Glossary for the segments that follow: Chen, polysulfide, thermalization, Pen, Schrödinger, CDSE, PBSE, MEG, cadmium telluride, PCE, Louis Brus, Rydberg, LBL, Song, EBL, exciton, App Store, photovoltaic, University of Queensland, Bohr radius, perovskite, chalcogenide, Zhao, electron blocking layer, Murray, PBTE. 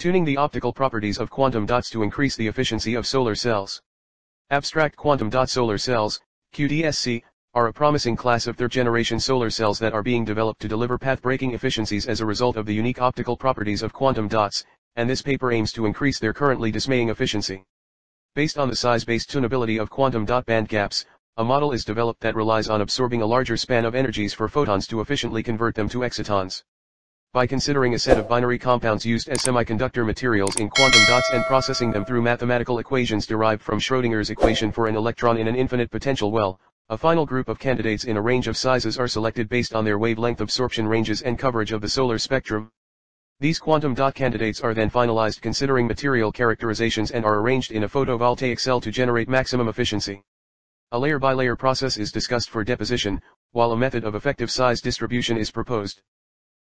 Tuning the optical properties of quantum dots to increase the efficiency of solar cells. Abstract quantum dot solar cells, QDSC, are a promising class of third-generation solar cells that are being developed to deliver path-breaking efficiencies as a result of the unique optical properties of quantum dots, and this paper aims to increase their currently dismaying efficiency. Based on the size-based tunability of quantum dot band gaps, a model is developed that relies on absorbing a larger span of energies for photons to efficiently convert them to excitons. By considering a set of binary compounds used as semiconductor materials in quantum dots and processing them through mathematical equations derived from Schrödinger's equation for an electron in an infinite potential well, a final group of candidates in a range of sizes are selected based on their wavelength absorption ranges and coverage of the solar spectrum. These quantum dot candidates are then finalized considering material characterizations and are arranged in a photovoltaic cell to generate maximum efficiency. A layer-by-layer process is discussed for deposition, while a method of effective size distribution is proposed.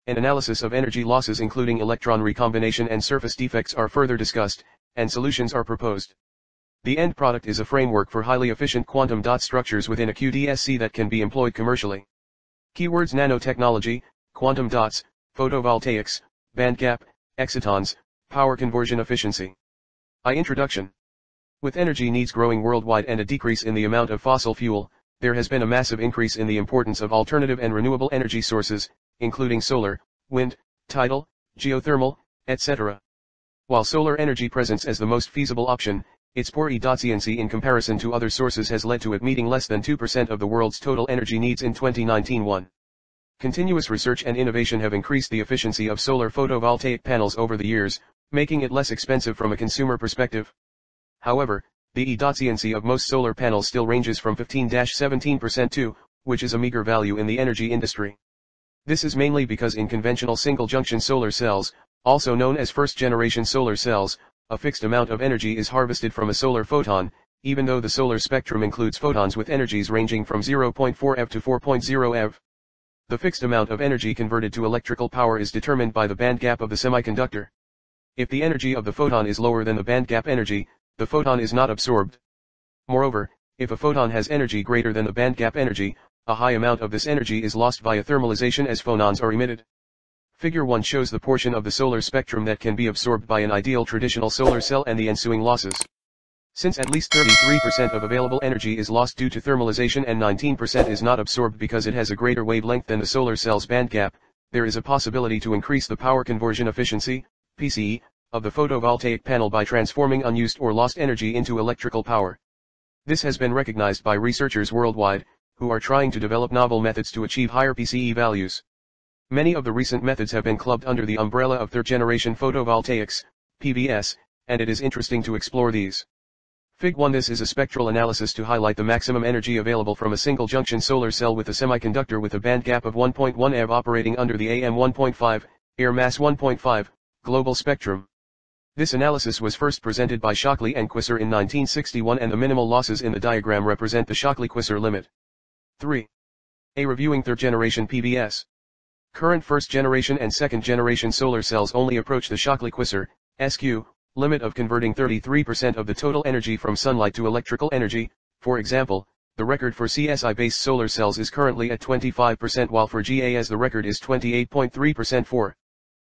An analysis of energy losses including electron recombination and surface defects are further discussed, and solutions are proposed. The end product is a framework for highly efficient quantum dot structures within a QDSC that can be employed commercially. Keywords: nanotechnology, quantum dots, photovoltaics, bandgap, excitons, power conversion efficiency. Introduction. With energy needs growing worldwide and a decrease in the amount of fossil fuel, there has been a massive increase in the importance of alternative and renewable energy sources, including solar, wind, tidal, geothermal, etc. While solar energy presents as the most feasible option, its poor efficiency in comparison to other sources has led to it meeting less than 2% of the world's total energy needs in 2019-1. Continuous research and innovation have increased the efficiency of solar photovoltaic panels over the years, making it less expensive from a consumer perspective. However, the efficiency of most solar panels still ranges from 15-17% to, which is a meager value in the energy industry. This is mainly because in conventional single-junction solar cells, also known as first-generation solar cells, a fixed amount of energy is harvested from a solar photon, even though the solar spectrum includes photons with energies ranging from 0.4 eV to 4.0 eV. The fixed amount of energy converted to electrical power is determined by the bandgap of the semiconductor. If the energy of the photon is lower than the bandgap energy, the photon is not absorbed. Moreover, if a photon has energy greater than the bandgap energy, a high amount of this energy is lost via thermalization as phonons are emitted. Figure 1 shows the portion of the solar spectrum that can be absorbed by an ideal traditional solar cell and the ensuing losses. Since at least 33% of available energy is lost due to thermalization and 19% is not absorbed because it has a greater wavelength than the solar cell's bandgap, there is a possibility to increase the power conversion efficiency, PCE, of the photovoltaic panel by transforming unused or lost energy into electrical power. This has been recognized by researchers worldwide, who are trying to develop novel methods to achieve higher PCE values. Many of the recent methods have been clubbed under the umbrella of third-generation photovoltaics, PVS, and it is interesting to explore these. Fig 1. This is a spectral analysis to highlight the maximum energy available from a single-junction solar cell with a semiconductor with a band gap of 1.1 eV operating under the AM 1.5, air mass 1.5, global spectrum. This analysis was first presented by Shockley and Queisser in 1961, and the minimal losses in the diagram represent the Shockley-Queisser limit. 3. Reviewing third-generation PVS. Current first-generation and second-generation solar cells only approach the Shockley-Queisser, SQ, limit of converting 33% of the total energy from sunlight to electrical energy. For example, the record for CSI-based solar cells is currently at 25%, while for GAS the record is 28.3% for.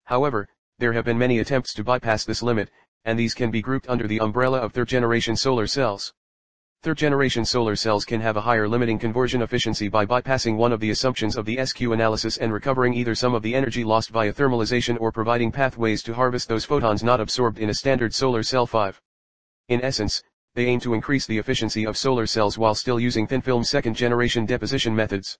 However, there have been many attempts to bypass this limit, and these can be grouped under the umbrella of third-generation solar cells. Third-generation solar cells can have a higher limiting conversion efficiency by bypassing one of the assumptions of the SQ analysis and recovering either some of the energy lost via thermalization or providing pathways to harvest those photons not absorbed in a standard solar cell. 5. In essence, they aim to increase the efficiency of solar cells while still using thin-film second-generation deposition methods.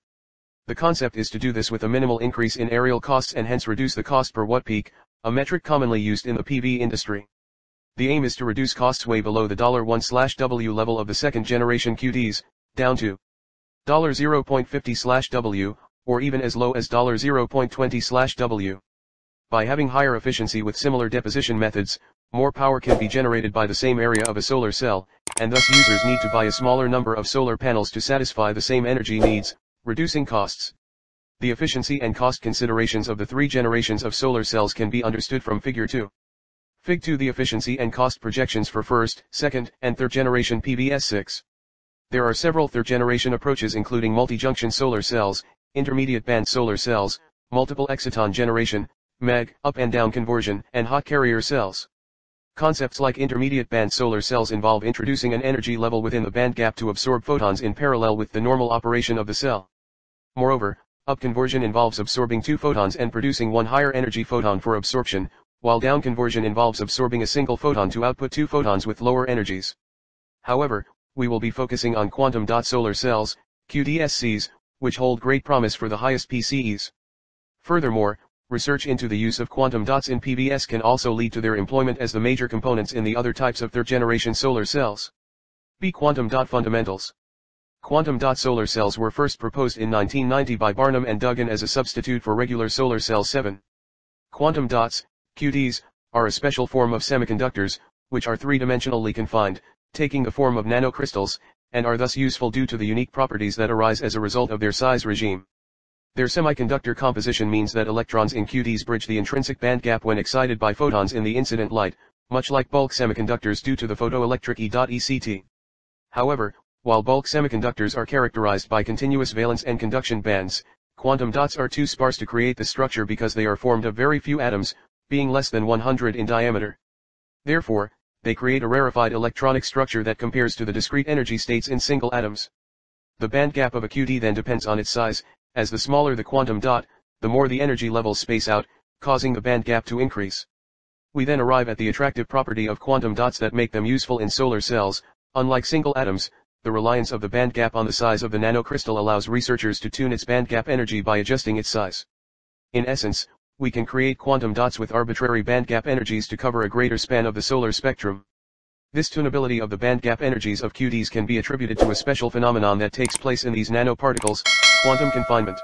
The concept is to do this with a minimal increase in aerial costs and hence reduce the cost per watt-peak, a metric commonly used in the PV industry. The aim is to reduce costs way below the $1/W level of the second-generation QDs, down to $0.50/W, or even as low as $0.20/W. By having higher efficiency with similar deposition methods, more power can be generated by the same area of a solar cell, and thus users need to buy a smaller number of solar panels to satisfy the same energy needs, reducing costs. The efficiency and cost considerations of the three generations of solar cells can be understood from Figure 2. Fig 2. The efficiency and cost projections for first, second, and third generation PVS. 6. There are several third generation approaches including multi-junction solar cells, intermediate band solar cells, multiple exciton generation, mag, up and down conversion, and hot carrier cells. Concepts like intermediate band solar cells involve introducing an energy level within the band gap to absorb photons in parallel with the normal operation of the cell. Moreover, upconversion involves absorbing two photons and producing one higher energy photon for absorption, while downconversion involves absorbing a single photon to output two photons with lower energies. However, we will be focusing on quantum solar cells, QDSCs, which hold great promise for the highest PCEs. Furthermore, research into the use of quantum dots in PVS can also lead to their employment as the major components in the other types of third-generation solar cells. B. Quantum dot fundamentals. Quantum dot solar cells were first proposed in 1990 by Barnum and Duggan as a substitute for regular solar cell 7. Quantum dots, QDs, are a special form of semiconductors, which are three-dimensionally confined, taking the form of nanocrystals, and are thus useful due to the unique properties that arise as a result of their size regime. Their semiconductor composition means that electrons in QDs bridge the intrinsic band gap when excited by photons in the incident light, much like bulk semiconductors due to the photoelectric E.ECT. However, while bulk semiconductors are characterized by continuous valence and conduction bands, quantum dots are too sparse to create the structure because they are formed of very few atoms, being less than 100 in diameter. Therefore, they create a rarefied electronic structure that compares to the discrete energy states in single atoms. The band gap of a QD then depends on its size, as the smaller the quantum dot, the more the energy levels space out, causing the band gap to increase. We then arrive at the attractive property of quantum dots that make them useful in solar cells. Unlike single atoms, the reliance of the band gap on the size of the nanocrystal allows researchers to tune its band gap energy by adjusting its size. In essence, we can create quantum dots with arbitrary band gap energies to cover a greater span of the solar spectrum. This tunability of the band gap energies of QDs can be attributed to a special phenomenon that takes place in these nanoparticles, quantum confinement.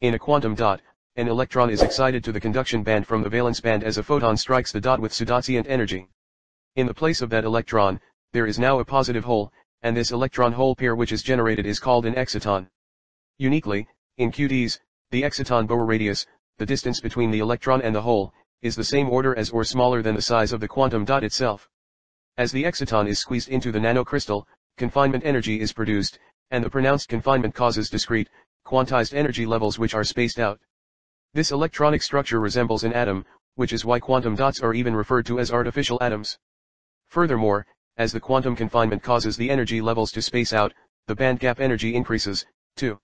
In a quantum dot, an electron is excited to the conduction band from the valence band as a photon strikes the dot with pseudotsient energy. In the place of that electron, there is now a positive hole, and this electron-hole pair which is generated is called an exciton. Uniquely, in QDs, the exciton Bohr radius, the distance between the electron and the hole, is the same order as or smaller than the size of the quantum dot itself. As the exciton is squeezed into the nanocrystal, confinement energy is produced, and the pronounced confinement causes discrete, quantized energy levels which are spaced out. This electronic structure resembles an atom, which is why quantum dots are even referred to as artificial atoms. Furthermore, as the quantum confinement causes the energy levels to space out, the band gap energy increases, too.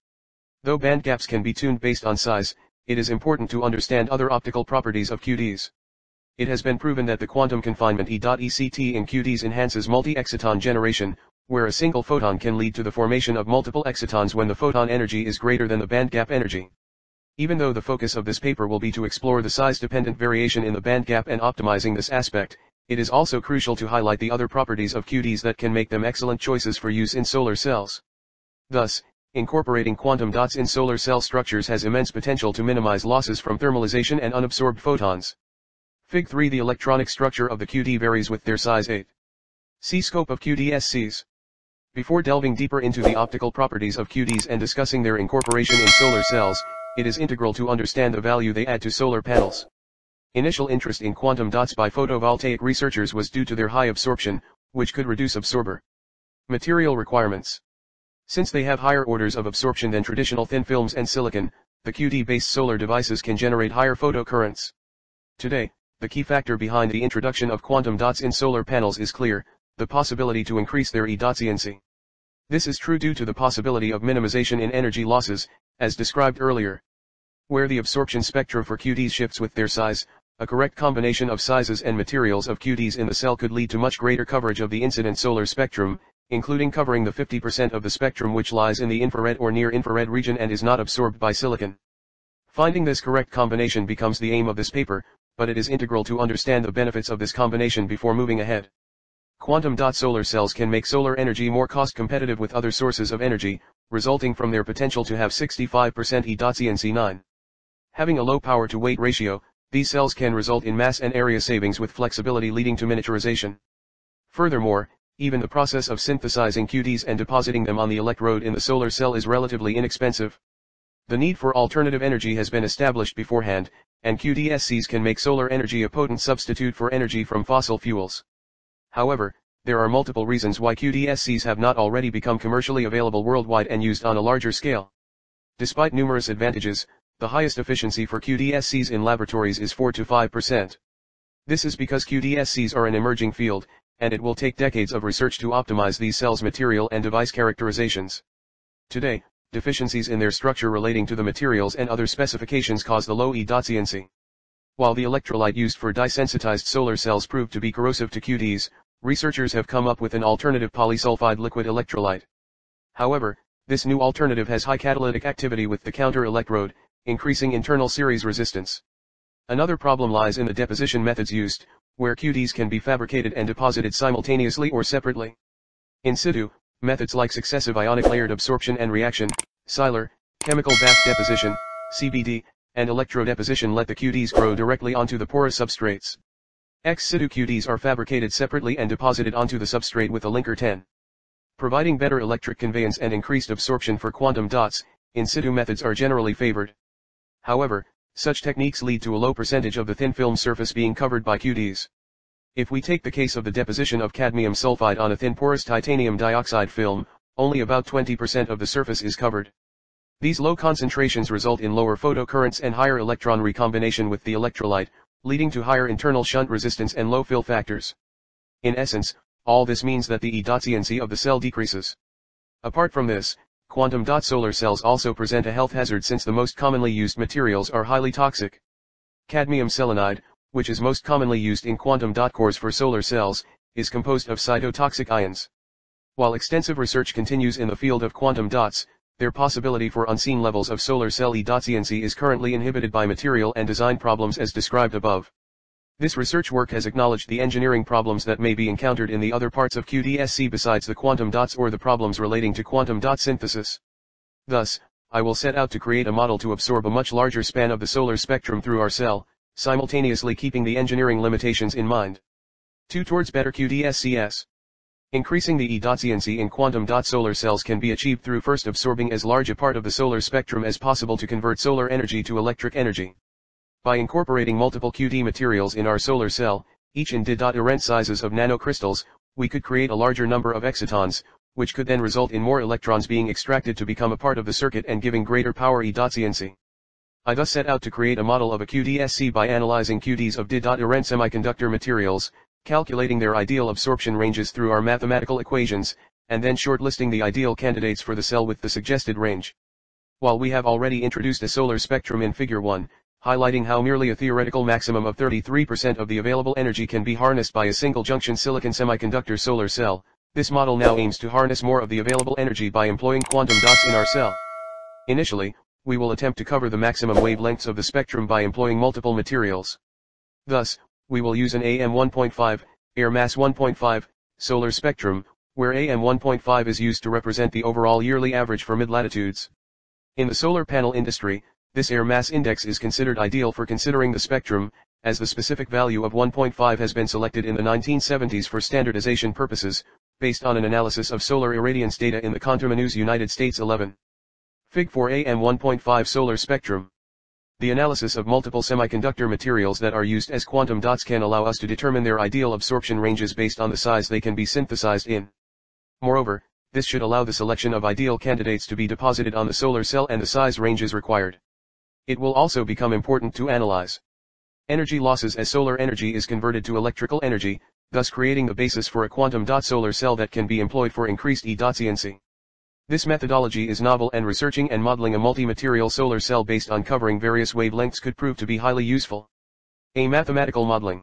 Though band gaps can be tuned based on size, it is important to understand other optical properties of QDs. It has been proven that the quantum confinement E.ECT in QDs enhances multi-exciton generation, where a single photon can lead to the formation of multiple excitons when the photon energy is greater than the band gap energy. Even though the focus of this paper will be to explore the size-dependent variation in the band gap and optimizing this aspect, it is also crucial to highlight the other properties of QDs that can make them excellent choices for use in solar cells. Thus, incorporating quantum dots in solar cell structures has immense potential to minimize losses from thermalization and unabsorbed photons. Fig 3. The electronic structure of the QD varies with their size. 8. See Scope of QDSCs. Before delving deeper into the optical properties of QDs and discussing their incorporation in solar cells, it is integral to understand the value they add to solar panels. Initial interest in quantum dots by photovoltaic researchers was due to their high absorption, which could reduce absorber material requirements. Since they have higher orders of absorption than traditional thin films and silicon, the QD-based solar devices can generate higher photocurrents. Today, the key factor behind the introduction of quantum dots in solar panels is clear, the possibility to increase their e-dotsiency. This is true due to the possibility of minimization in energy losses, as described earlier. Where the absorption spectra for QDs shifts with their size, a correct combination of sizes and materials of QDs in the cell could lead to much greater coverage of the incident solar spectrum, including covering the 50% of the spectrum which lies in the infrared or near-infrared region and is not absorbed by silicon. Finding this correct combination becomes the aim of this paper, but it is integral to understand the benefits of this combination before moving ahead. Quantum dot solar cells can make solar energy more cost competitive with other sources of energy, resulting from their potential to have 65% e-dotsiency. 9. Having a low power to weight ratio, these cells can result in mass and area savings with flexibility leading to miniaturization. Furthermore, even the process of synthesizing QDs and depositing them on the electrode in the solar cell is relatively inexpensive. The need for alternative energy has been established beforehand, and QDSCs can make solar energy a potent substitute for energy from fossil fuels. However, there are multiple reasons why QDSCs have not already become commercially available worldwide and used on a larger scale. Despite numerous advantages, the highest efficiency for QDSCs in laboratories is 4 to 5%. This is because QDSCs are an emerging field, and it will take decades of research to optimize these cells' material and device characterizations. Today, deficiencies in their structure relating to the materials and other specifications cause the low efficiency. While the electrolyte used for dye-sensitized solar cells proved to be corrosive to QDs, researchers have come up with an alternative polysulfide liquid electrolyte. However, this new alternative has high catalytic activity with the counter-electrode, increasing internal series resistance. Another problem lies in the deposition methods used, where QDs can be fabricated and deposited simultaneously or separately. In situ, methods like successive ionic layered absorption and reaction, Siler, chemical bath deposition, CBD, and electrodeposition let the QDs grow directly onto the porous substrates. Ex situ QDs are fabricated separately and deposited onto the substrate with a linker 10. Providing better electric conveyance and increased absorption for quantum dots, in situ methods are generally favored. However, such techniques lead to a low percentage of the thin film surface being covered by QDs. If we take the case of the deposition of cadmium sulfide on a thin porous titanium dioxide film, only about 20% of the surface is covered. These low concentrations result in lower photocurrents and higher electron recombination with the electrolyte, leading to higher internal shunt resistance and low fill factors. In essence, all this means that the efficiency of the cell decreases. Apart from this, quantum dot solar cells also present a health hazard since the most commonly used materials are highly toxic. Cadmium selenide, which is most commonly used in quantum dot cores for solar cells, is composed of cytotoxic ions. While extensive research continues in the field of quantum dots, their possibility for unseen levels of solar cell efficiency is currently inhibited by material and design problems as described above. This research work has acknowledged the engineering problems that may be encountered in the other parts of QDSC besides the quantum dots or the problems relating to quantum dot synthesis. Thus, I will set out to create a model to absorb a much larger span of the solar spectrum through our cell, simultaneously keeping the engineering limitations in mind. 2. Towards better QDSCs. Increasing the efficiency in quantum dot solar cells can be achieved through first absorbing as large a part of the solar spectrum as possible to convert solar energy to electric energy. By incorporating multiple QD materials in our solar cell, each in different sizes of nanocrystals, we could create a larger number of excitons, which could then result in more electrons being extracted to become a part of the circuit and giving greater power efficiency. I thus set out to create a model of a QDSC by analyzing QDs of different semiconductor materials, calculating their ideal absorption ranges through our mathematical equations, and then shortlisting the ideal candidates for the cell with the suggested range. While we have already introduced a solar spectrum in Figure 1, highlighting how merely a theoretical maximum of 33% of the available energy can be harnessed by a single-junction silicon semiconductor solar cell, this model now aims to harness more of the available energy by employing quantum dots in our cell. Initially, we will attempt to cover the maximum wavelengths of the spectrum by employing multiple materials. Thus, we will use an AM 1.5, air mass 1.5, solar spectrum, where AM 1.5 is used to represent the overall yearly average for mid-latitudes. In the solar panel industry, this air mass index is considered ideal for considering the spectrum, as the specific value of 1.5 has been selected in the 1970s for standardization purposes, based on an analysis of solar irradiance data in the Consumer News United States 11. Fig 4 AM 1.5 solar spectrum. The analysis of multiple semiconductor materials that are used as quantum dots can allow us to determine their ideal absorption ranges based on the size they can be synthesized in. Moreover, this should allow the selection of ideal candidates to be deposited on the solar cell and the size ranges required. It will also become important to analyze energy losses as solar energy is converted to electrical energy, thus creating the basis for a quantum dot solar cell that can be employed for increased efficiency. This methodology is novel, and researching and modeling a multi-material solar cell based on covering various wavelengths could prove to be highly useful. A mathematical modeling.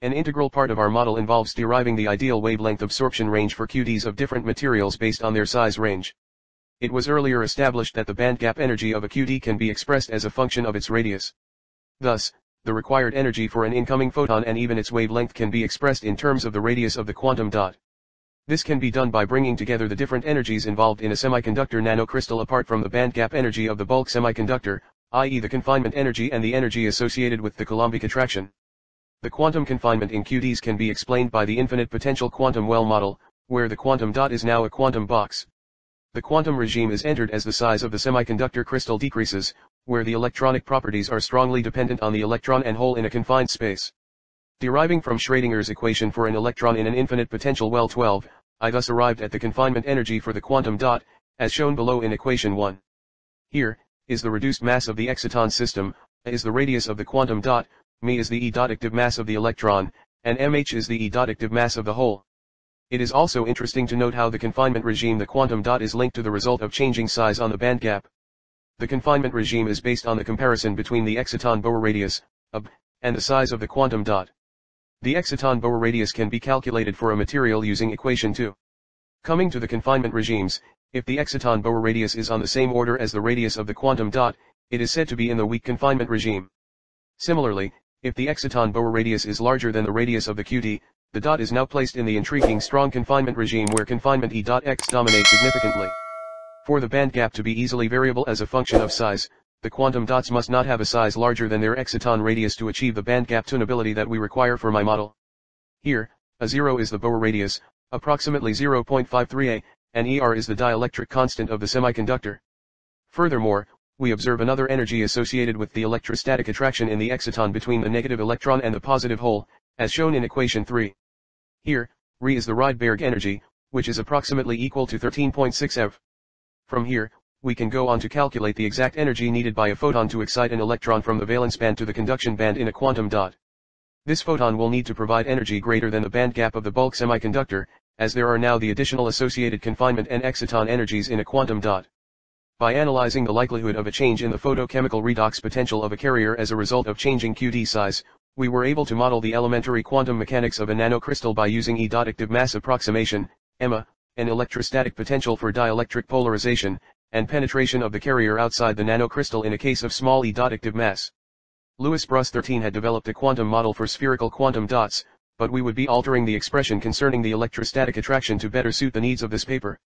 An integral part of our model involves deriving the ideal wavelength absorption range for QDs of different materials based on their size range. It was earlier established that the bandgap energy of a QD can be expressed as a function of its radius. Thus, the required energy for an incoming photon and even its wavelength can be expressed in terms of the radius of the quantum dot. This can be done by bringing together the different energies involved in a semiconductor nanocrystal apart from the bandgap energy of the bulk semiconductor, i.e. the confinement energy and the energy associated with the Coulombic attraction. The quantum confinement in QDs can be explained by the infinite potential quantum well model, where the quantum dot is now a quantum box. The quantum regime is entered as the size of the semiconductor crystal decreases, where the electronic properties are strongly dependent on the electron and hole in a confined space. Deriving from Schrödinger's equation for an electron in an infinite potential well 12, I thus arrived at the confinement energy for the quantum dot, as shown below in equation 1. Here, is the reduced mass of the exciton system, A is the radius of the quantum dot, μ is the e-adductive mass of the electron, and mh is the e-adductive mass of the whole. It is also interesting to note how the confinement regime the quantum dot is linked to the result of changing size on the bandgap. The confinement regime is based on the comparison between the exciton Boer radius, AB, and the size of the quantum dot. The exciton Boer radius can be calculated for a material using equation 2. Coming to the confinement regimes, if the exciton Boer radius is on the same order as the radius of the quantum dot, it is said to be in the weak confinement regime. Similarly, if the exciton Boer radius is larger than the radius of the QD, the dot is now placed in the intriguing strong confinement regime where confinement E.X dominates significantly. For the bandgap to be easily variable as a function of size, the quantum dots must not have a size larger than their exciton radius to achieve the bandgap tunability that we require for my model. Here, A0 is the Boer radius, approximately 0.53 A, and ER is the dielectric constant of the semiconductor. Furthermore, we observe another energy associated with the electrostatic attraction in the exciton between the negative electron and the positive hole, as shown in equation 3. Here, Re is the Rydberg energy, which is approximately equal to 13.6 eV. From here, we can go on to calculate the exact energy needed by a photon to excite an electron from the valence band to the conduction band in a quantum dot. This photon will need to provide energy greater than the bandgap of the bulk semiconductor, as there are now the additional associated confinement and exciton energies in a quantum dot. By analyzing the likelihood of a change in the photochemical redox potential of a carrier as a result of changing QD size, we were able to model the elementary quantum mechanics of a nanocrystal by using e-adductive mass approximation, EMMA, an electrostatic potential for dielectric polarization, and penetration of the carrier outside the nanocrystal in a case of small e-adductive mass. Louis Brus 13 had developed a quantum model for spherical quantum dots, but we would be altering the expression concerning the electrostatic attraction to better suit the needs of this paper.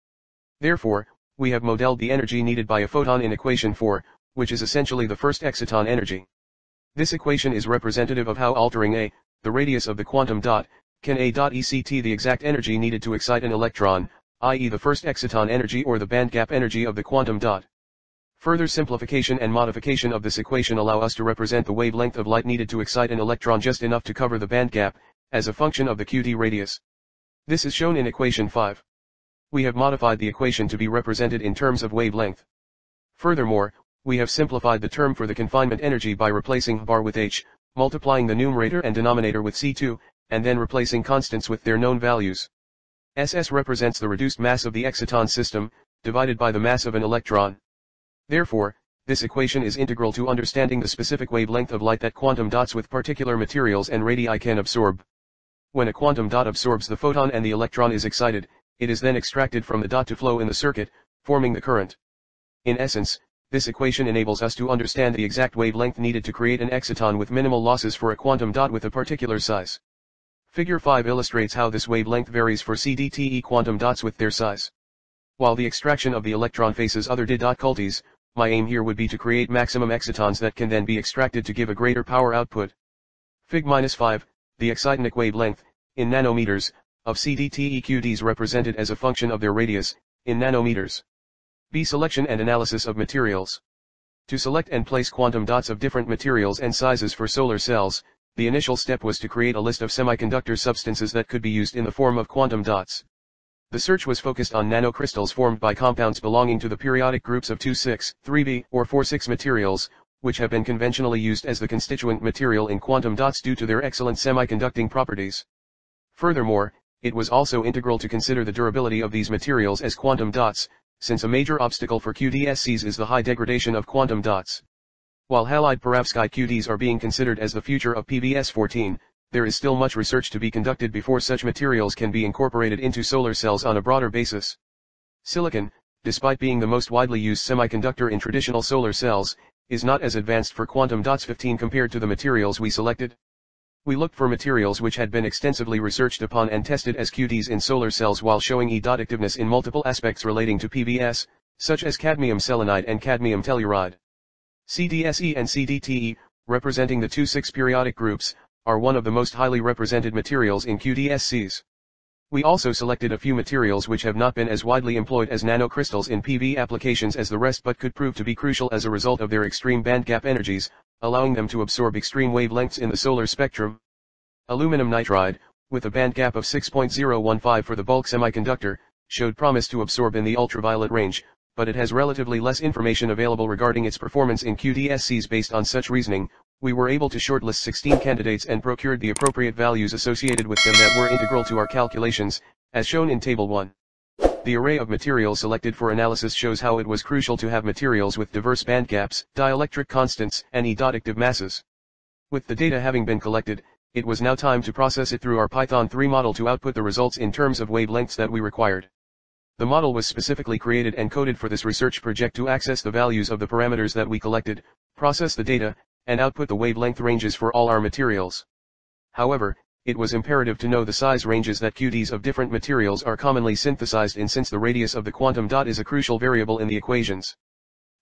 Therefore, we have modeled the energy needed by a photon in equation 4, which is essentially the first exciton energy. This equation is representative of how altering A, the radius of the quantum dot, can A.ect the exact energy needed to excite an electron, i.e. the first exciton energy or the bandgap energy of the quantum dot. Further simplification and modification of this equation allow us to represent the wavelength of light needed to excite an electron just enough to cover the bandgap, as a function of the QD radius. This is shown in equation 5. We have modified the equation to be represented in terms of wavelength. Furthermore, we have simplified the term for the confinement energy by replacing bar with h, multiplying the numerator and denominator with C2, and then replacing constants with their known values. SS represents the reduced mass of the exciton system, divided by the mass of an electron. Therefore, this equation is integral to understanding the specific wavelength of light that quantum dots with particular materials and radii can absorb. When a quantum dot absorbs the photon and the electron is excited, it is then extracted from the dot to flow in the circuit, forming the current. In essence, this equation enables us to understand the exact wavelength needed to create an exciton with minimal losses for a quantum dot with a particular size. Figure 5 illustrates how this wavelength varies for CDTE quantum dots with their size. While the extraction of the electron faces other difficulties, my aim here would be to create maximum excitons that can then be extracted to give a greater power output. Fig-5, the excitonic wavelength, in nanometers, of CDTE QDs represented as a function of their radius, in nanometers. B. Selection and analysis of materials. To select and place quantum dots of different materials and sizes for solar cells, the initial step was to create a list of semiconductor substances that could be used in the form of quantum dots. The search was focused on nanocrystals formed by compounds belonging to the periodic groups of 2,6, 3B, or 4,6 materials, which have been conventionally used as the constituent material in quantum dots due to their excellent semiconducting properties. Furthermore, it was also integral to consider the durability of these materials as quantum dots, since a major obstacle for QDSCs is the high degradation of quantum dots. While halide perovskite QDs are being considered as the future of PBS-14, there is still much research to be conducted before such materials can be incorporated into solar cells on a broader basis. Silicon, despite being the most widely used semiconductor in traditional solar cells, is not as advanced for quantum dots 15 compared to the materials we selected. We looked for materials which had been extensively researched upon and tested as QDs in solar cells while showing e-adductiveness in multiple aspects relating to PBS, such as cadmium selenide and cadmium telluride. CDSE and CDTE, representing the 2,6 periodic groups, are one of the most highly represented materials in QDSCs. We also selected a few materials which have not been as widely employed as nanocrystals in PB applications as the rest but could prove to be crucial as a result of their extreme bandgap energies, allowing them to absorb extreme wavelengths in the solar spectrum. Aluminum nitride, with a bandgap of 6.015 for the bulk semiconductor, showed promise to absorb in the ultraviolet range, but it has relatively less information available regarding its performance in QDSCs. Based on such reasoning, we were able to shortlist 16 candidates and procured the appropriate values associated with them that were integral to our calculations, as shown in Table 1. The array of materials selected for analysis shows how it was crucial to have materials with diverse bandgaps, dielectric constants, and additive masses. With the data having been collected, it was now time to process it through our Python 3 model to output the results in terms of wavelengths that we required. The model was specifically created and coded for this research project to access the values of the parameters that we collected, process the data, and output the wavelength ranges for all our materials. However, it was imperative to know the size ranges that QDs of different materials are commonly synthesized in, since the radius of the quantum dot is a crucial variable in the equations.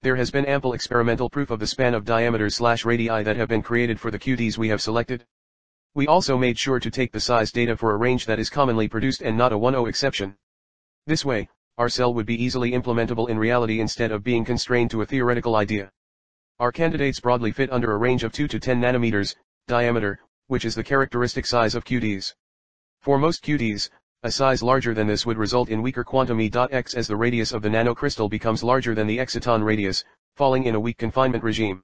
There has been ample experimental proof of the span of diameters/radii that have been created for the QDs we have selected. We also made sure to take the size data for a range that is commonly produced and not a 1-0 exception. This way, our cell would be easily implementable in reality instead of being constrained to a theoretical idea. Our candidates broadly fit under a range of 2 to 10 nanometers diameter, which is the characteristic size of QDs. For most QDs, a size larger than this would result in weaker quantum E.x as the radius of the nanocrystal becomes larger than the exciton radius, falling in a weak confinement regime.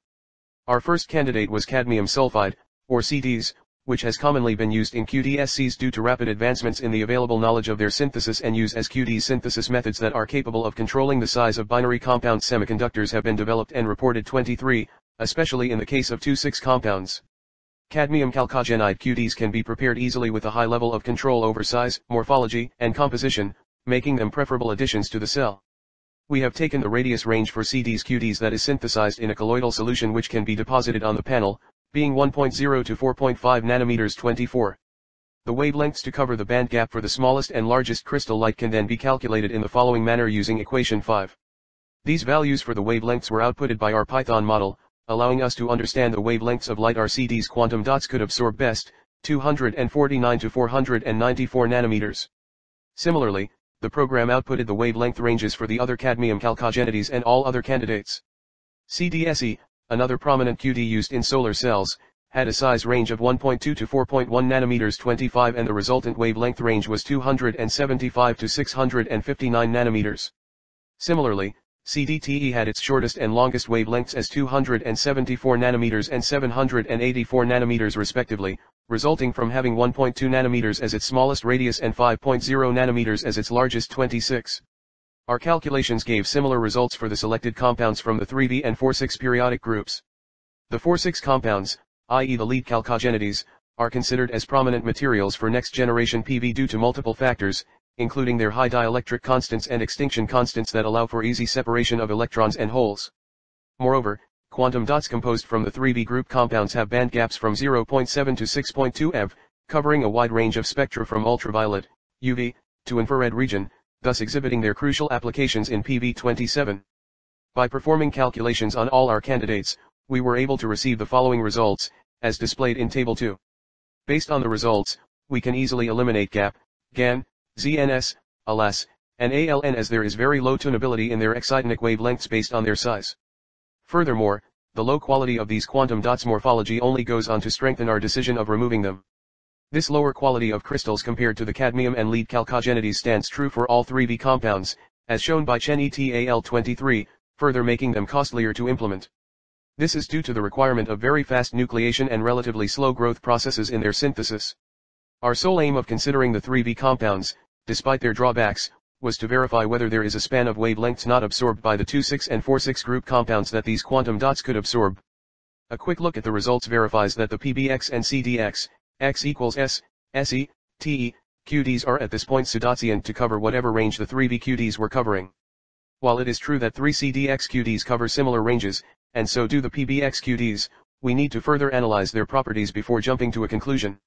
Our first candidate was cadmium sulfide, or CDs, which has commonly been used in QDSCs due to rapid advancements in the available knowledge of their synthesis and use as QD synthesis methods that are capable of controlling the size of binary compounds. Semiconductors have been developed and reported 23, especially in the case of 2,6 compounds. Cadmium chalcogenide QDs can be prepared easily with a high level of control over size, morphology, and composition, making them preferable additions to the cell. We have taken the radius range for CDs/QDs that is synthesized in a colloidal solution, which can be deposited on the panel, being 1.0 to 4.5 nanometers 24. The wavelengths to cover the band gap for the smallest and largest crystal light can then be calculated in the following manner using equation 5. These values for the wavelengths were outputted by our Python model, allowing us to understand the wavelengths of light our CD's quantum dots could absorb best, 249 to 494 nanometers. Similarly, the program outputted the wavelength ranges for the other cadmium chalcogenides and all other candidates. CDSE, another prominent QD used in solar cells, had a size range of 1.2 to 4.1 nanometers 25 and the resultant wavelength range was 275 to 659 nanometers. Similarly, CDTE had its shortest and longest wavelengths as 274 nanometers and 784 nanometers respectively, resulting from having 1.2 nanometers as its smallest radius and 5.0 nanometers as its largest 26. Our calculations gave similar results for the selected compounds from the 3B and 4,6 periodic groups. The 4,6 compounds, i.e. the lead chalcogenides, are considered as prominent materials for next-generation PV due to multiple factors, including their high dielectric constants and extinction constants that allow for easy separation of electrons and holes. Moreover, quantum dots composed from the 3B group compounds have band gaps from 0.7 to 6.2 eV, covering a wide range of spectra from ultraviolet, UV, to infrared region, thus exhibiting their crucial applications in PV27. By performing calculations on all our candidates, we were able to receive the following results, as displayed in Table 2. Based on the results, we can easily eliminate GAP, GAN, ZNS, ALAS, and ALN as there is very low tunability in their excitonic wavelengths based on their size. Furthermore, the low quality of these quantum dots morphology only goes on to strengthen our decision of removing them. This lower quality of crystals compared to the cadmium and lead chalcogenides stands true for all 3B compounds, as shown by Chen et al. 23, further making them costlier to implement. This is due to the requirement of very fast nucleation and relatively slow growth processes in their synthesis. Our sole aim of considering the 3B compounds, despite their drawbacks, was to verify whether there is a span of wavelengths not absorbed by the 2,6 and 4,6 group compounds that these quantum dots could absorb. A quick look at the results verifies that the PBX and CDX, X equals S, SE, TE, QDs are at this point pseudotient to cover whatever range the 3B QDs were covering. While it is true that 3 CDX QDs cover similar ranges, and so do the PBX QDs, we need to further analyze their properties before jumping to a conclusion.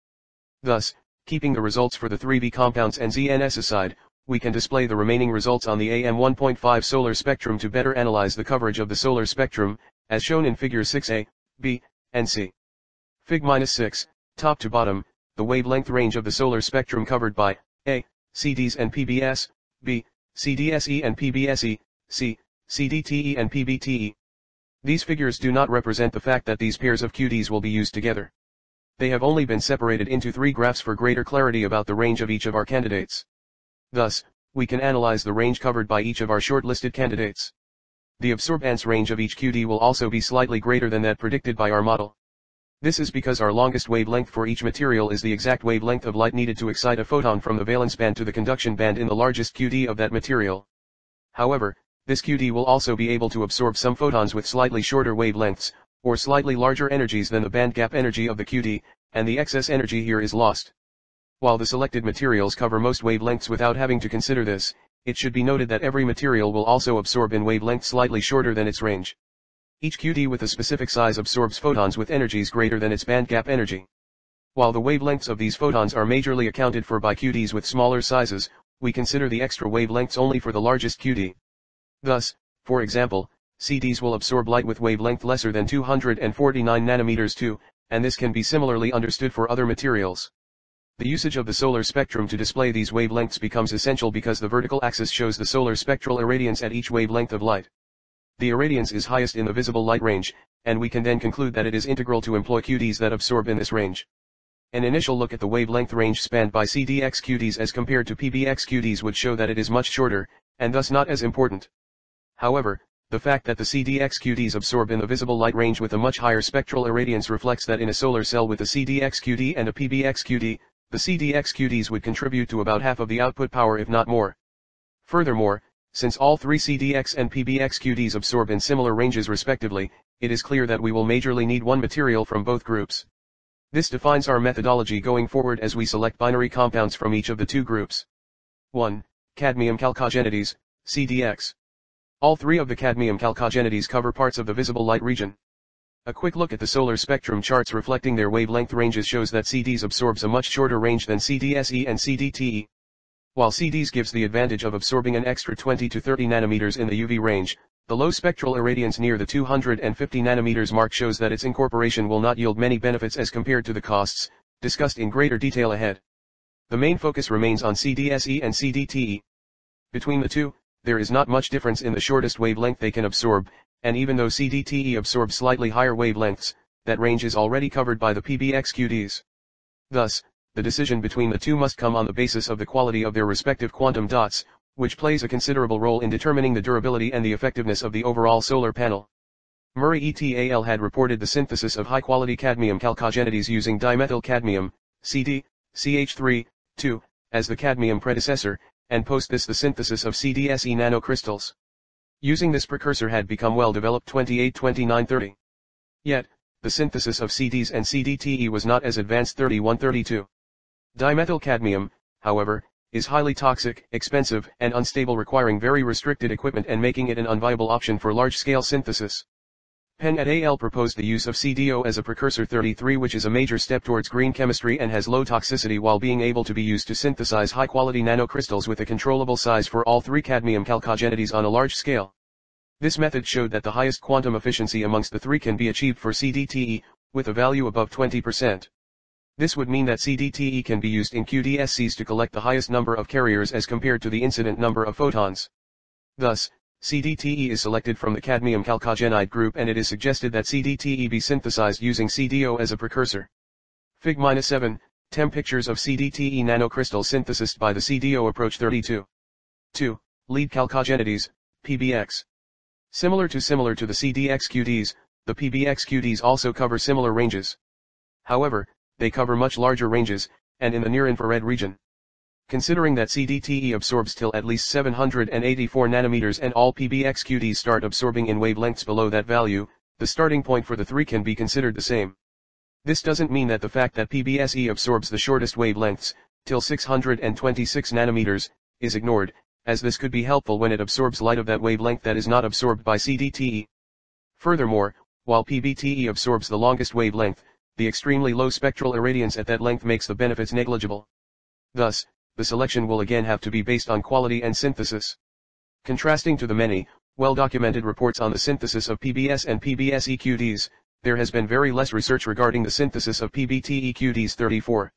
Thus, keeping the results for the 3B compounds and ZNS aside, we can display the remaining results on the AM1.5 solar spectrum to better analyze the coverage of the solar spectrum, as shown in Figure 6A, B, and C. Fig-6. Top to bottom, the wavelength range of the solar spectrum covered by A, CDs and PBS, B, CDSE and PBSE, C, CDTE and PBTE. These figures do not represent the fact that these pairs of QDs will be used together. They have only been separated into three graphs for greater clarity about the range of each of our candidates. Thus, we can analyze the range covered by each of our shortlisted candidates. The absorbance range of each QD will also be slightly greater than that predicted by our model. This is because our longest wavelength for each material is the exact wavelength of light needed to excite a photon from the valence band to the conduction band in the largest QD of that material. However, this QD will also be able to absorb some photons with slightly shorter wavelengths, or slightly larger energies than the bandgap energy of the QD, and the excess energy here is lost. While the selected materials cover most wavelengths without having to consider this, it should be noted that every material will also absorb in wavelength slightly shorter than its range. Each QD with a specific size absorbs photons with energies greater than its bandgap energy. While the wavelengths of these photons are majorly accounted for by QDs with smaller sizes, we consider the extra wavelengths only for the largest QD. Thus, for example, CDs will absorb light with wavelength lesser than 249 nanometers too, and this can be similarly understood for other materials. The usage of the solar spectrum to display these wavelengths becomes essential because the vertical axis shows the solar spectral irradiance at each wavelength of light. The irradiance is highest in the visible light range, and we can then conclude that it is integral to employ QDs that absorb in this range. An initial look at the wavelength range spanned by CDX QDs as compared to PBX QDs would show that it is much shorter, and thus not as important. However, the fact that the CDX QDs absorb in the visible light range with a much higher spectral irradiance reflects that in a solar cell with a CDX QD and a PBX QD, the CDX QDs would contribute to about half of the output power if not more. Furthermore, since all three CDX and PBX QDs absorb in similar ranges respectively, it is clear that we will majorly need one material from both groups. This defines our methodology going forward as we select binary compounds from each of the two groups. 1. Cadmium chalcogenides, CDX. All three of the cadmium chalcogenides cover parts of the visible light region. A quick look at the solar spectrum charts reflecting their wavelength ranges shows that CDs absorbs a much shorter range than CDSE and CDTE. While CDs gives the advantage of absorbing an extra 20 to 30 nanometers in the UV range, the low spectral irradiance near the 250 nanometers mark shows that its incorporation will not yield many benefits as compared to the costs, discussed in greater detail ahead. The main focus remains on CDSE and CDTE. Between the two, there is not much difference in the shortest wavelength they can absorb, and even though CDTE absorbs slightly higher wavelengths, that range is already covered by the PBX QDs. Thus, the decision between the two must come on the basis of the quality of their respective quantum dots, which plays a considerable role in determining the durability and the effectiveness of the overall solar panel. Murray et al. Had reported the synthesis of high-quality cadmium chalcogenides using dimethyl cadmium, CD, CH3, 2, as the cadmium predecessor, and post this the synthesis of CDSE nanocrystals. Using this precursor had become well developed 28-29-30. Yet, the synthesis of CDs and CDTE was not as advanced 31-32. Dimethyl cadmium, however, is highly toxic, expensive, and unstable, requiring very restricted equipment and making it an unviable option for large-scale synthesis. Pen et al. Proposed the use of CDO as a precursor 33, which is a major step towards green chemistry and has low toxicity while being able to be used to synthesize high-quality nanocrystals with a controllable size for all three cadmium chalcogenides on a large scale. This method showed that the highest quantum efficiency amongst the three can be achieved for CDTE, with a value above 20%. This would mean that CDTE can be used in QDSCs to collect the highest number of carriers as compared to the incident number of photons. Thus, CDTE is selected from the cadmium chalcogenide group, and it is suggested that CDTE be synthesized using CDO as a precursor. Fig-7, 10 pictures of CDTE nanocrystal synthesis by the CDO approach 32. 2. Lead chalcogenides, PBX. Similar to the CDX QDs, the PBX QDs also cover similar ranges. However, they cover much larger ranges, and in the near-infrared region. Considering that CDTE absorbs till at least 784 nanometers and all PBX QDs start absorbing in wavelengths below that value, the starting point for the three can be considered the same. This doesn't mean that the fact that PBSE absorbs the shortest wavelengths, till 626 nanometers, is ignored, as this could be helpful when it absorbs light of that wavelength that is not absorbed by CDTE. Furthermore, while PBTE absorbs the longest wavelength, the extremely low spectral irradiance at that length makes the benefits negligible. Thus, the selection will again have to be based on quality and synthesis. Contrasting to the many, well-documented reports on the synthesis of PBS and PBSE QDs, there has been very less research regarding the synthesis of PBTE QDs 34.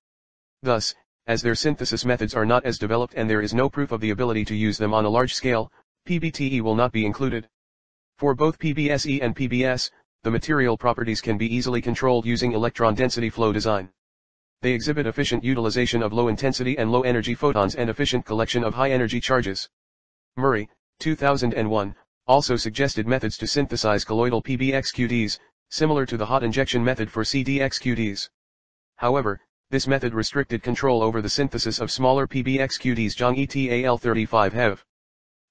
Thus, as their synthesis methods are not as developed and there is no proof of the ability to use them on a large scale, PBTE will not be included. For both PBSE and PBS, the material properties can be easily controlled using electron density flow design. they exhibit efficient utilization of low-intensity and low-energy photons and efficient collection of high-energy charges. Murray, 2001, also suggested methods to synthesize colloidal PBXQDs, similar to the hot injection method for CDXQDs. However, this method restricted control over the synthesis of smaller PBXQDs. Zhang et al. 35 have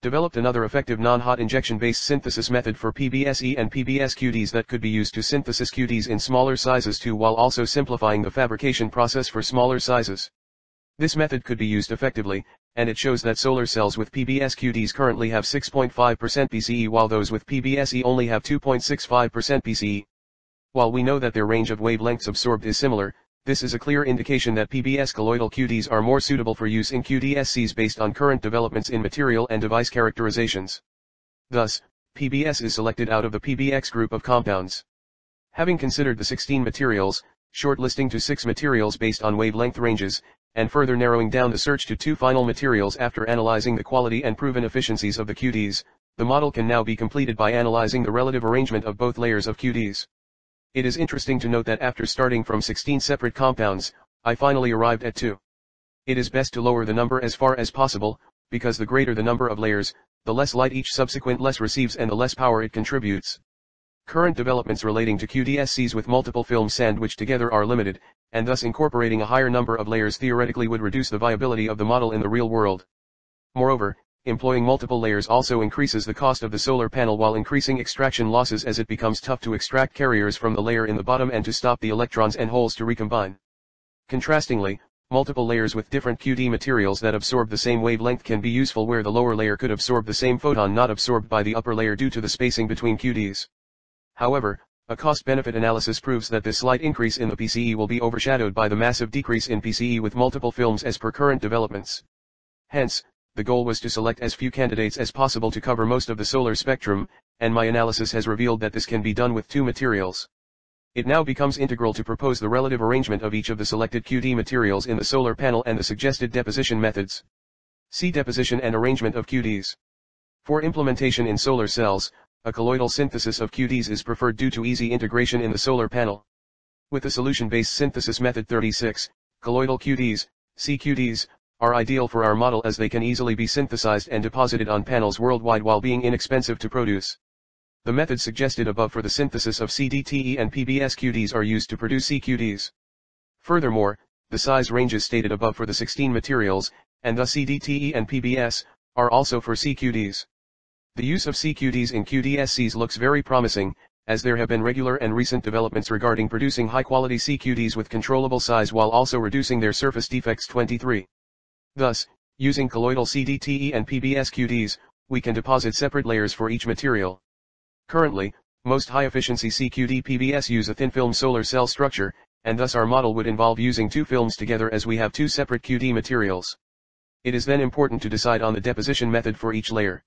developed another effective non-hot injection-based synthesis method for PBSE and PBSQDs that could be used to synthesis QDs in smaller sizes too, while also simplifying the fabrication process for smaller sizes. This method could be used effectively, and it shows that solar cells with PBSQDs currently have 6.5% BCE while those with PBSE only have 2.65% BCE. While we know that their range of wavelengths absorbed is similar, this is a clear indication that PBS colloidal QDs are more suitable for use in QDSCs based on current developments in material and device characterizations. Thus, PBS is selected out of the PBX group of compounds. Having considered the 16 materials, shortlisting to 6 materials based on wavelength ranges, and further narrowing down the search to 2 final materials after analyzing the quality and proven efficiencies of the QDs, the model can now be completed by analyzing the relative arrangement of both layers of QDs. It is interesting to note that after starting from 16 separate compounds, I finally arrived at 2. It is best to lower the number as far as possible, because the greater the number of layers, the less light each subsequent less receives and the less power it contributes. Current developments relating to QDSCs with multiple film sand which together are limited, and thus incorporating a higher number of layers theoretically would reduce the viability of the model in the real world. Moreover, employing multiple layers also increases the cost of the solar panel while increasing extraction losses as it becomes tough to extract carriers from the layer in the bottom and to stop the electrons and holes to recombine. Contrastingly, multiple layers with different QD materials that absorb the same wavelength can be useful where the lower layer could absorb the same photon not absorbed by the upper layer due to the spacing between QDs. However, a cost-benefit analysis proves that this slight increase in the PCE will be overshadowed by the massive decrease in PCE with multiple films as per current developments. Hence, the goal was to select as few candidates as possible to cover most of the solar spectrum, and my analysis has revealed that this can be done with 2 materials. It now becomes integral to propose the relative arrangement of each of the selected QD materials in the solar panel and the suggested deposition methods. See Deposition and Arrangement of QDs. For implementation in solar cells, a colloidal synthesis of QDs is preferred due to easy integration in the solar panel. With the solution-based synthesis method 36, colloidal QDs, CQDs, are ideal for our model as they can easily be synthesized and deposited on panels worldwide while being inexpensive to produce. The methods suggested above for the synthesis of CDTE and PBSQDs are used to produce CQDs. Furthermore, the size ranges stated above for the 16 materials, and thus CDTE and PBS, are also for CQDs. The use of CQDs in QDSCs looks very promising, as there have been regular and recent developments regarding producing high-quality CQDs with controllable size while also reducing their surface defects. 23. Thus, using colloidal CDTE and PBSQDs, we can deposit separate layers for each material. Currently, most high-efficiency CQD PBS use a thin-film solar cell structure, and thus our model would involve using 2 films together as we have 2 separate QD materials. It is then important to decide on the deposition method for each layer.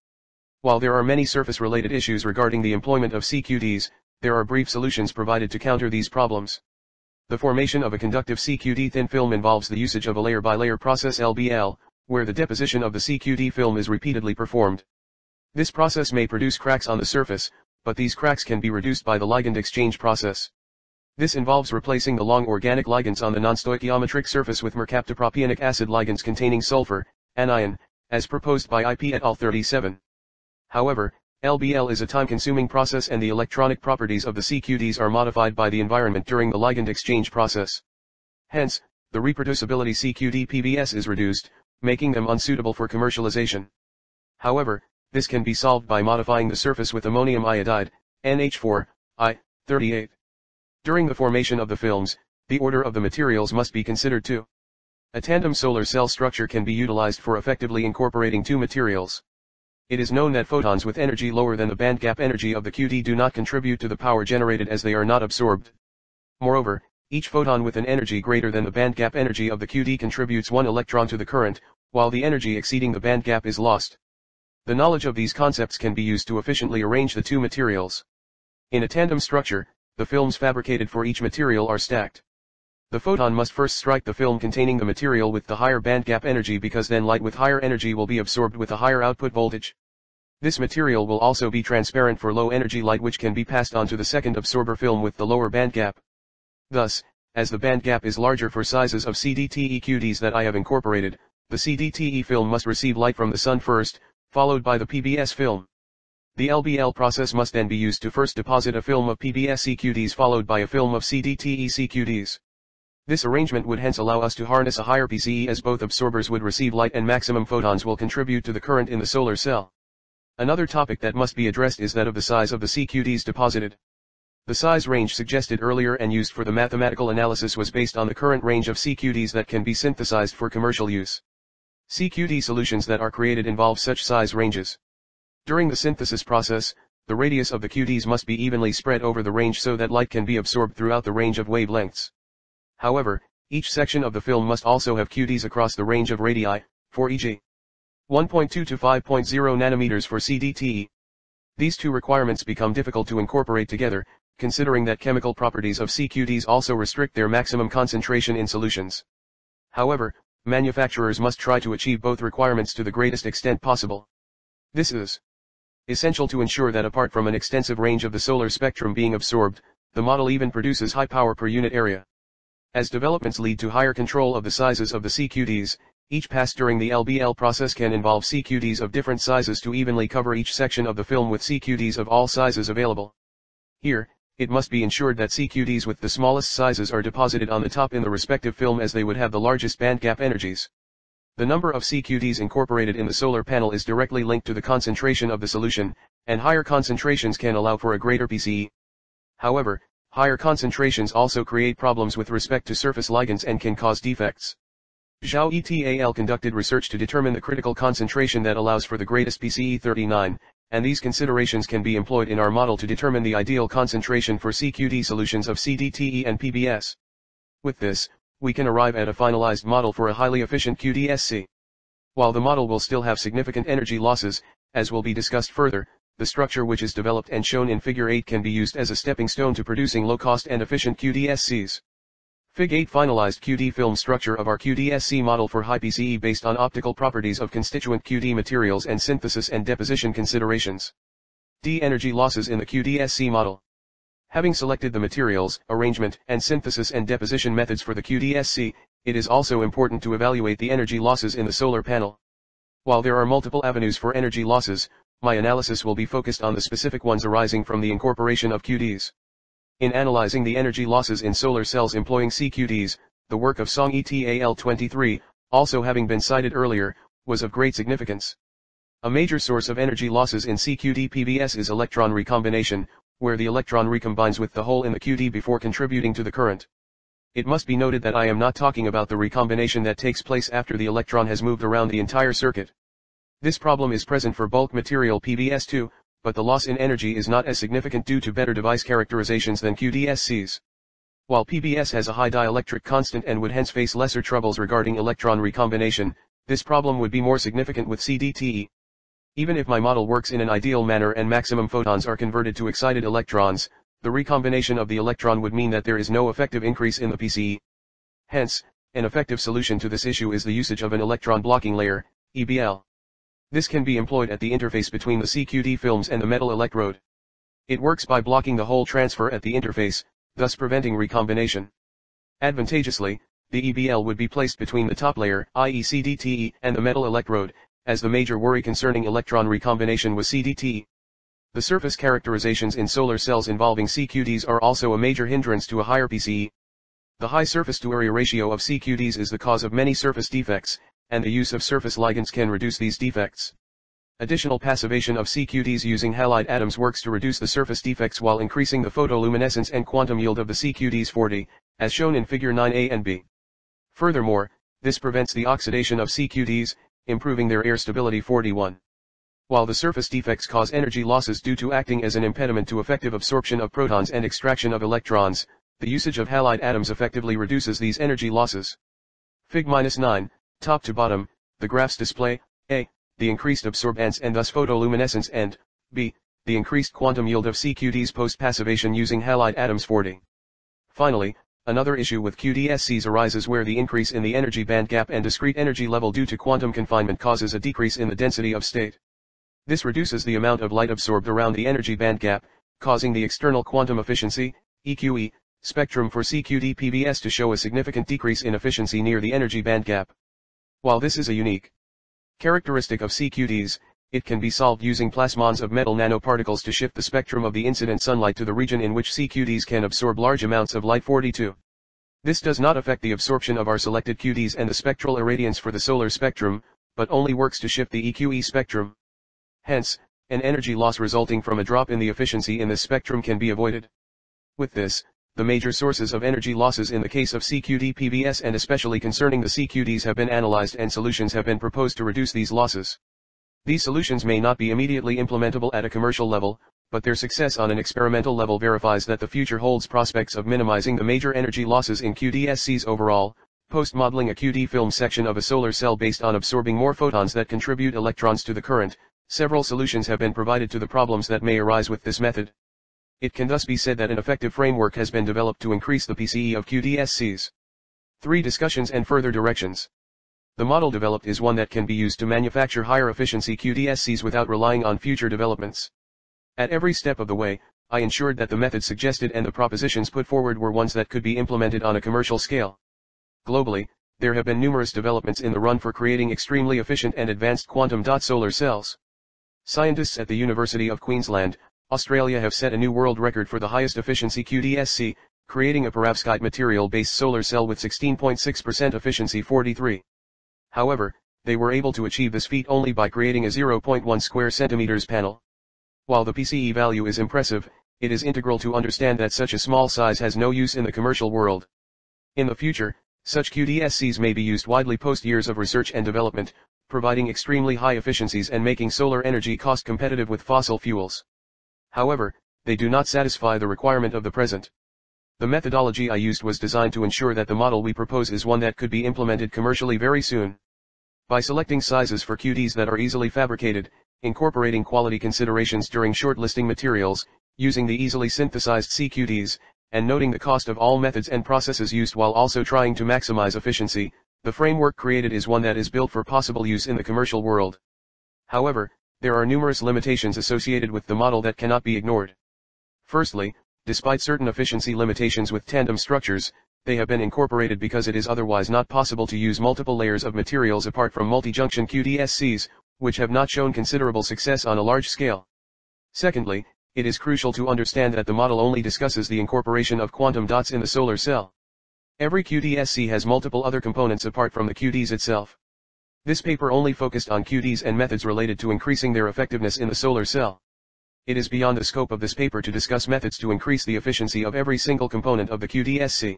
While there are many surface-related issues regarding the employment of CQDs, there are brief solutions provided to counter these problems. The formation of a conductive CQD thin film involves the usage of a layer-by-layer process LBL, where the deposition of the CQD film is repeatedly performed. This process may produce cracks on the surface, but these cracks can be reduced by the ligand exchange process. This involves replacing the long organic ligands on the non-stoichiometric surface with mercaptopropiontic acid ligands containing sulfur, anion, as proposed by IP et al. 37. However, LBL is a time-consuming process and the electronic properties of the CQDs are modified by the environment during the ligand exchange process. Hence, the reproducibility CQD PBS is reduced, making them unsuitable for commercialization. However, this can be solved by modifying the surface with ammonium iodide, NH4I, 38. During the formation of the films, the order of the materials must be considered too. A tandem solar cell structure can be utilized for effectively incorporating 2 materials. It is known that photons with energy lower than the bandgap energy of the QD do not contribute to the power generated as they are not absorbed. Moreover, each photon with an energy greater than the bandgap energy of the QD contributes 1 electron to the current, while the energy exceeding the bandgap is lost. The knowledge of these concepts can be used to efficiently arrange the 2 materials. In a tandem structure, the films fabricated for each material are stacked. The photon must first strike the film containing the material with the higher bandgap energy because then light with higher energy will be absorbed with a higher output voltage. This material will also be transparent for low energy light which can be passed on to the second absorber film with the lower bandgap. Thus, As the band gap is larger for sizes of CDTE QDs that I have incorporated, the CDTE film must receive light from the sun first, followed by the PBS film. The LBL process must then be used to first deposit a film of PBSC QDs followed by a film of CDTEC QDs. This arrangement would hence allow us to harness a higher PCE as both absorbers would receive light and maximum photons will contribute to the current in the solar cell. Another topic that must be addressed is that of the size of the CQDs deposited. The size range suggested earlier and used for the mathematical analysis was based on the current range of CQDs that can be synthesized for commercial use. CQD solutions that are created involve such size ranges. During the synthesis process, the radius of the QDs must be evenly spread over the range so that light can be absorbed throughout the range of wavelengths. However, each section of the film must also have QDs across the range of radii, for e.g. 1.2 to 5.0 nanometers for CDTE. These two requirements become difficult to incorporate together, considering that chemical properties of CQDs also restrict their maximum concentration in solutions. However, manufacturers must try to achieve both requirements to the greatest extent possible. This is essential to ensure that apart from an extensive range of the solar spectrum being absorbed, the model even produces high power per unit area. As developments lead to higher control of the sizes of the CQDs, each pass during the LBL process can involve CQDs of different sizes to evenly cover each section of the film with CQDs of all sizes available. Here, it must be ensured that CQDs with the smallest sizes are deposited on the top in the respective film as they would have the largest bandgap energies. The number of CQDs incorporated in the solar panel is directly linked to the concentration of the solution, and higher concentrations can allow for a greater PCE. However, higher concentrations also create problems with respect to surface ligands and can cause defects. Zhao et al. Conducted research to determine the critical concentration that allows for the greatest PCE 39, and these considerations can be employed in our model to determine the ideal concentration for CQD solutions of CDTE and PBS. With this, we can arrive at a finalized model for a highly efficient QDSC. While the model will still have significant energy losses, as will be discussed further, the structure which is developed and shown in Figure 8 can be used as a stepping stone to producing low-cost and efficient QDSCs. Fig 8 finalized QD film structure of our QDSC model for high PCE based on optical properties of constituent QD materials and synthesis and deposition considerations. D. Energy losses in the QDSC model. Having selected the materials, arrangement, and synthesis and deposition methods for the QDSC, it is also important to evaluate the energy losses in the solar panel. While there are multiple avenues for energy losses, my analysis will be focused on the specific ones arising from the incorporation of QDs. In analyzing the energy losses in solar cells employing CQDs, the work of Song et al. 23, also having been cited earlier, was of great significance. A major source of energy losses in CQD PBS is electron recombination, where the electron recombines with the hole in the QD before contributing to the current. It must be noted that I am not talking about the recombination that takes place after the electron has moved around the entire circuit. This problem is present for bulk material PBS too, but the loss in energy is not as significant due to better device characterizations than QDSCs. While PBS has a high dielectric constant and would hence face lesser troubles regarding electron recombination, this problem would be more significant with CDTE. Even if my model works in an ideal manner and maximum photons are converted to excited electrons, the recombination of the electron would mean that there is no effective increase in the PCE. Hence, an effective solution to this issue is the usage of an electron blocking layer, EBL. This can be employed at the interface between the CQD films and the metal electrode. It works by blocking the hole transfer at the interface, thus preventing recombination. Advantageously, the EBL would be placed between the top layer, i.e. CDTE, and the metal electrode, as the major worry concerning electron recombination was CDTE. The surface characterizations in solar cells involving CQDs are also a major hindrance to a higher PCE. The high surface-to-area ratio of CQDs is the cause of many surface defects, and the use of surface ligands can reduce these defects. Additional passivation of CQDs using halide atoms works to reduce the surface defects while increasing the photoluminescence and quantum yield of the CQDs 40, as shown in Figure 9a and b. Furthermore, this prevents the oxidation of CQDs, improving their air stability 41. While the surface defects cause energy losses due to acting as an impediment to effective absorption of protons and extraction of electrons, the usage of halide atoms effectively reduces these energy losses. Fig-9, top to bottom, the graphs display, a, the increased absorbance and thus photoluminescence and, b, the increased quantum yield of CQDs post-passivation using halide atoms 40. Finally, another issue with QDSCs arises where the increase in the energy band gap and discrete energy level due to quantum confinement causes a decrease in the density of state. This reduces the amount of light absorbed around the energy band gap, causing the external quantum efficiency, EQE, spectrum for CQD-PBS to show a significant decrease in efficiency near the energy band gap. While this is a unique characteristic of CQDs, it can be solved using plasmons of metal nanoparticles to shift the spectrum of the incident sunlight to the region in which CQDs can absorb large amounts of light. 42. This does not affect the absorption of our selected QDs and the spectral irradiance for the solar spectrum, but only works to shift the EQE spectrum. Hence, an energy loss resulting from a drop in the efficiency in this spectrum can be avoided. With this, the major sources of energy losses in the case of CQD-PBS and especially concerning the CQDs have been analyzed and solutions have been proposed to reduce these losses. These solutions may not be immediately implementable at a commercial level, but their success on an experimental level verifies that the future holds prospects of minimizing the major energy losses in QDSCs overall. Post-modeling a QD film section of a solar cell based on absorbing more photons that contribute electrons to the current, several solutions have been provided to the problems that may arise with this method. It can thus be said that an effective framework has been developed to increase the PCE of QDSCs. 3. Discussions and further directions. The model developed is one that can be used to manufacture higher efficiency QDSCs without relying on future developments. At every step of the way, I ensured that the methods suggested and the propositions put forward were ones that could be implemented on a commercial scale. Globally, there have been numerous developments in the run for creating extremely efficient and advanced quantum solar cells. Scientists at the University of Queensland, Australia have set a new world record for the highest efficiency QDSC, creating a perovskite material-based solar cell with 16.6% efficiency. 43. However, they were able to achieve this feat only by creating a 0.1 square centimeters panel. While the PCE value is impressive, it is integral to understand that such a small size has no use in the commercial world. In the future, such QDSCs may be used widely post years of research and development, providing extremely high efficiencies and making solar energy cost competitive with fossil fuels. However, they do not satisfy the requirement of the present. The methodology I used was designed to ensure that the model we propose is one that could be implemented commercially very soon. By selecting sizes for QDs that are easily fabricated, incorporating quality considerations during shortlisting materials, using the easily synthesized CQDs, and noting the cost of all methods and processes used while also trying to maximize efficiency, the framework created is one that is built for possible use in the commercial world. However, there are numerous limitations associated with the model that cannot be ignored. Firstly, despite certain efficiency limitations with tandem structures, they have been incorporated because it is otherwise not possible to use multiple layers of materials apart from multi-junction QDSCs, which have not shown considerable success on a large scale. Secondly, it is crucial to understand that the model only discusses the incorporation of quantum dots in the solar cell. Every QDSC has multiple other components apart from the QDs itself. This paper only focused on QDs and methods related to increasing their effectiveness in the solar cell. It is beyond the scope of this paper to discuss methods to increase the efficiency of every single component of the QDSC.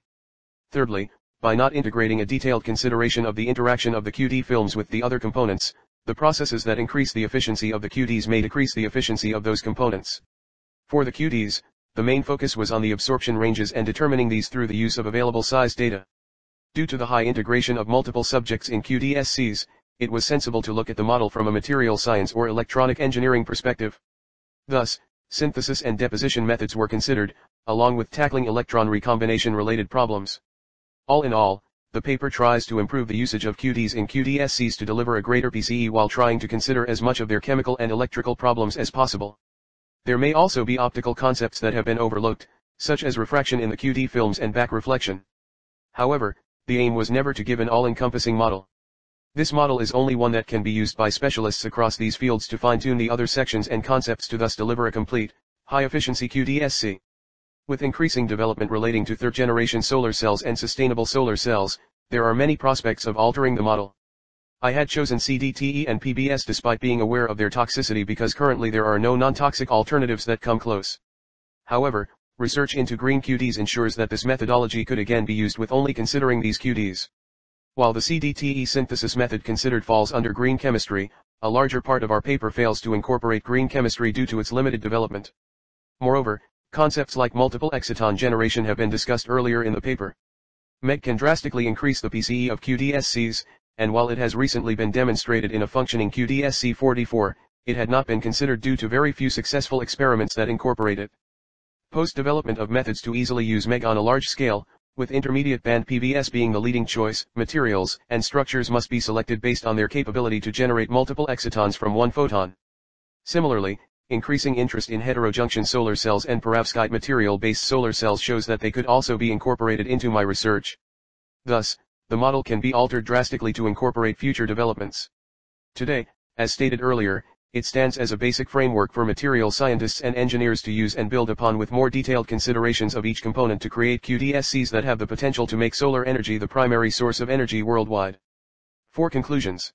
Thirdly, by not integrating a detailed consideration of the interaction of the QD films with the other components, the processes that increase the efficiency of the QDs may decrease the efficiency of those components. For the QDs, the main focus was on the absorption ranges and determining these through the use of available size data. Due to the high integration of multiple subjects in QDSCs, it was sensible to look at the model from a material science or electronic engineering perspective. Thus, synthesis and deposition methods were considered, along with tackling electron recombination related problems. All in all, the paper tries to improve the usage of QDs in QDSCs to deliver a greater PCE while trying to consider as much of their chemical and electrical problems as possible. There may also be optical concepts that have been overlooked, such as refraction in the QD films and back reflection. However, the aim was never to give an all-encompassing model. This model is only one that can be used by specialists across these fields to fine-tune the other sections and concepts to thus deliver a complete, high-efficiency QDSC. With increasing development relating to third-generation solar cells and sustainable solar cells, there are many prospects of altering the model. I had chosen CDTE and PBS despite being aware of their toxicity because currently there are no non-toxic alternatives that come close. However, research into green QDs ensures that this methodology could again be used with only considering these QDs. While the CDTE synthesis method considered falls under green chemistry, a larger part of our paper fails to incorporate green chemistry due to its limited development. Moreover, concepts like multiple exciton generation have been discussed earlier in the paper. MEG can drastically increase the PCE of QDSCs, and while it has recently been demonstrated in a functioning QDSC 44, it had not been considered due to very few successful experiments that incorporate it. Post-development of methods to easily use MEG on a large scale, with intermediate band PBS being the leading choice, materials and structures must be selected based on their capability to generate multiple excitons from one photon. Similarly, Increasing interest in heterojunction solar cells and perovskite material-based solar cells shows that they could also be incorporated into my research. Thus, the model can be altered drastically to incorporate future developments. Today, as stated earlier, it stands as a basic framework for material scientists and engineers to use and build upon with more detailed considerations of each component to create QDSCs that have the potential to make solar energy the primary source of energy worldwide. For conclusions,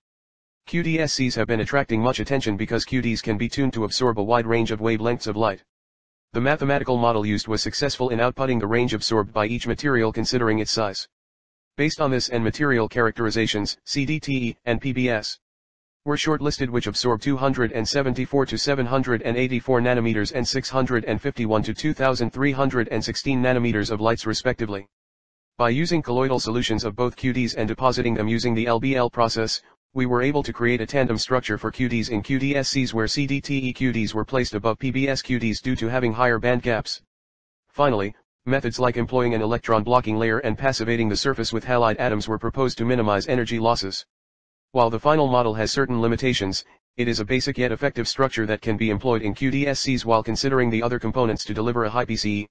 QDSCs have been attracting much attention because QDs can be tuned to absorb a wide range of wavelengths of light. The mathematical model used was successful in outputting the range absorbed by each material considering its size. Based on this and material characterizations, CDTE and PBS were shortlisted, which absorb 274 to 784 nanometers and 651 to 2,316 nanometers of lights respectively. By using colloidal solutions of both QDs and depositing them using the LBL process, we were able to create a tandem structure for QDs in QDSCs where CDTE QDs were placed above PBS QDs due to having higher band gaps. Finally, methods like employing an electron blocking layer and passivating the surface with halide atoms were proposed to minimize energy losses. While the final model has certain limitations, it is a basic yet effective structure that can be employed in QDSCs while considering the other components to deliver a high PCE.